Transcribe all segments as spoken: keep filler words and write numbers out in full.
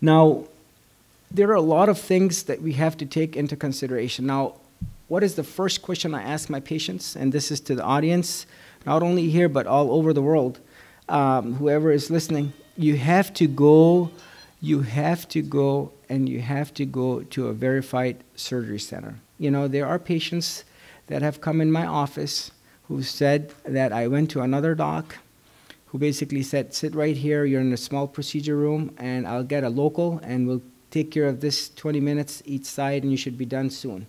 Now, there are a lot of things that we have to take into consideration. Now, what is the first question I ask my patients? And this is to the audience, not only here, but all over the world. Um, whoever is listening, you have to go, you have to go, and you have to go to a verified surgery center. You know, there are patients that have come in my office who said that I went to another doc who basically said, sit right here, you're in a small procedure room, and I'll get a local, and we'll take care of this twenty minutes each side, and you should be done soon.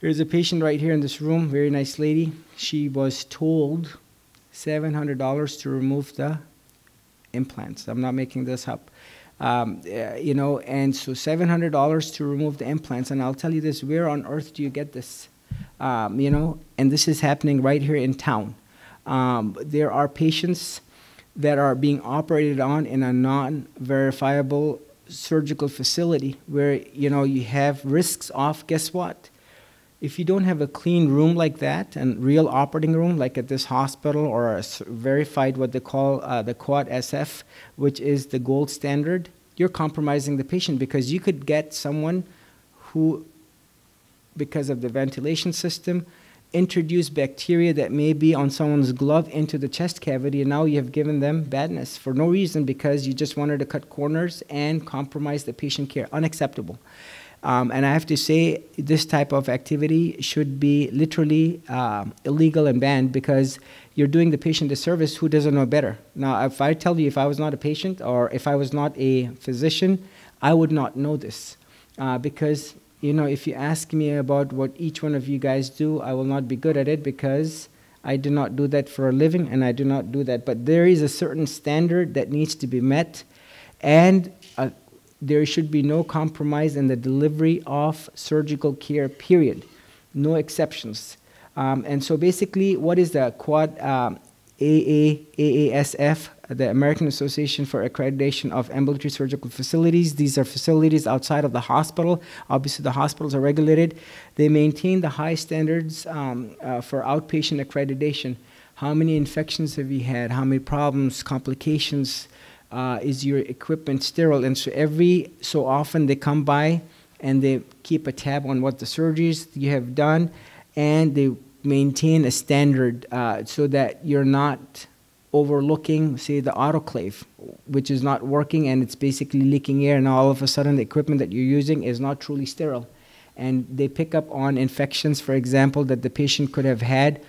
Here's a patient right here in this room, very nice lady. She was told seven hundred dollars to remove the implants. I'm not making this up. Um, you know, and so seven hundred dollars to remove the implants, and I'll tell you this, where on earth do you get this? Um, you know, and this is happening right here in town. Um, there are patients that are being operated on in a non-verifiable surgical facility where, you know, you have risks off, guess what? If you don't have a clean room like that, and real operating room like at this hospital, or a verified what they call uh, the quad S F, which is the gold standard, you're compromising the patient, because you could get someone who, because of the ventilation system, introduce bacteria that may be on someone's glove into the chest cavity, and now you have given them badness for no reason, because you just wanted to cut corners and compromise the patient care. Unacceptable. Um, and I have to say, this type of activity should be literally uh, illegal and banned, because you're doing the patient a service who doesn't know better. Now, if I tell you, if I was not a patient, or if I was not a physician, I would not know this, uh, because you know, if you ask me about what each one of you guys do, I will not be good at it, because I do not do that for a living, and I do not do that. But there is a certain standard that needs to be met, and uh, there should be no compromise in the delivery of surgical care, period. No exceptions. Um, and so basically, what is the quad um, A A A A S F, the American Association for Accreditation of Ambulatory Surgical Facilities. These are facilities outside of the hospital. Obviously, the hospitals are regulated. They maintain the high standards um, uh, for outpatient accreditation. How many infections have you had? How many problems, complications? Uh, is your equipment sterile? And so every so often they come by and they keep a tab on what the surgeries you have done, and they maintain a standard uh, so that you're not overlooking, say, the autoclave, which is not working, and it's basically leaking air, and all of a sudden the equipment that you're using is not truly sterile. And they pick up on infections, for example, that the patient could have had,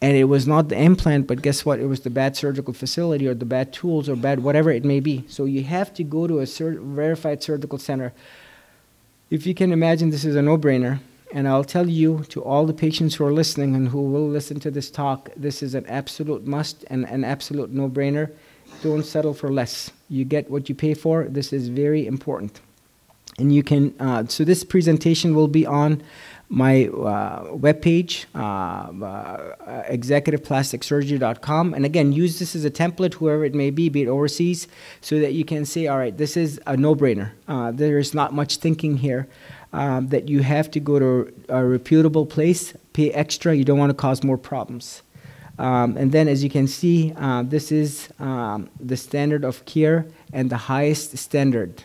and it was not the implant, but guess what? It was the bad surgical facility, or the bad tools, or bad whatever it may be. So you have to go to a cert- verified surgical center. If you can imagine, this is a no-brainer. And I'll tell you, to all the patients who are listening and who will listen to this talk, this is an absolute must and an absolute no-brainer. Don't settle for less. You get what you pay for. This is very important. And you can, uh, so this presentation will be on my uh, webpage, uh, uh, executive plastic surgery dot com. And again, use this as a template, whoever it may be, be it overseas, so that you can say, all right, this is a no-brainer. Uh, there's not much thinking here. Um, that you have to go to a reputable place, pay extra, you don't want to cause more problems. Um, and then, as you can see, uh, this is um, the standard of care and the highest standard.